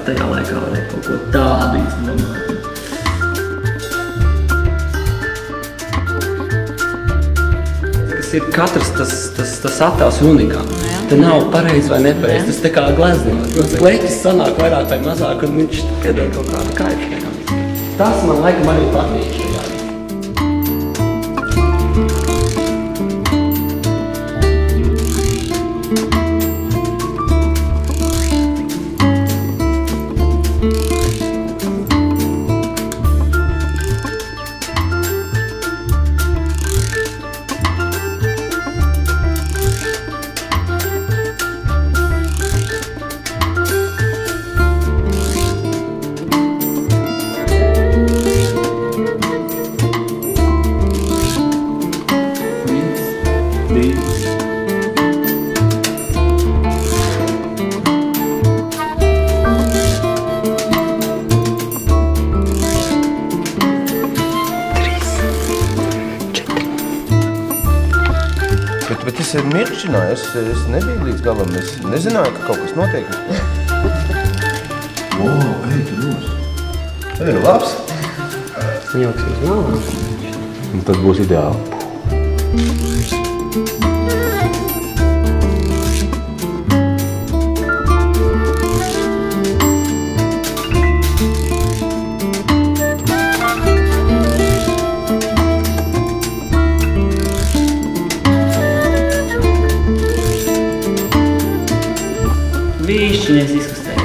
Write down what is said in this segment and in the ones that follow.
った柔らかをね、こうダーッといつもの。Ir katrs tas attēls unikāls. Te nav pareizi vai nepareizi. Tas tā kā gleznojums. Leķis sanāk vairāk vai mazāk, un viņš piedod kaut kādu kaifu. Tas man laikam arī patīk. Bet es mirkšķināju, es nebiju līdz galam, es nezināju, ka kaut kas notiek. O, ej, tu jūs! Tev ir labs! Jauksies galvās! Un tad būs ideāli. Višķiņas izkustēju.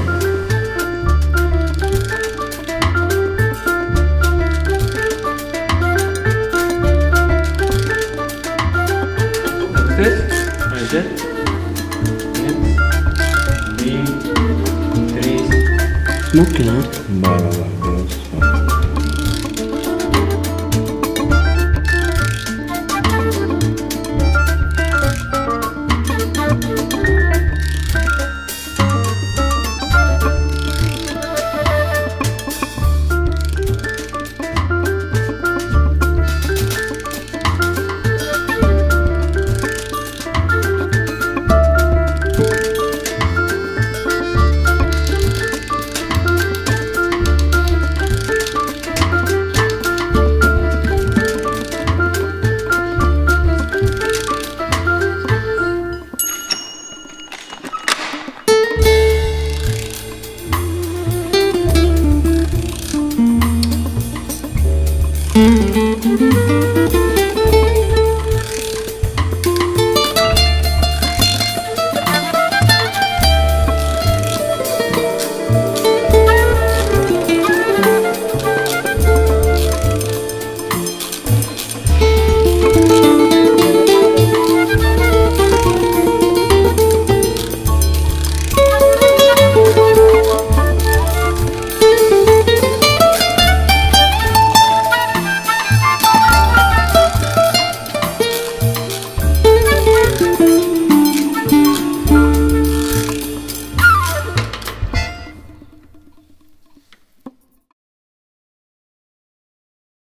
Kāpēc? Aiziet. 1, 2, 3. Smuki, ne? Bārā, bārā, bārā.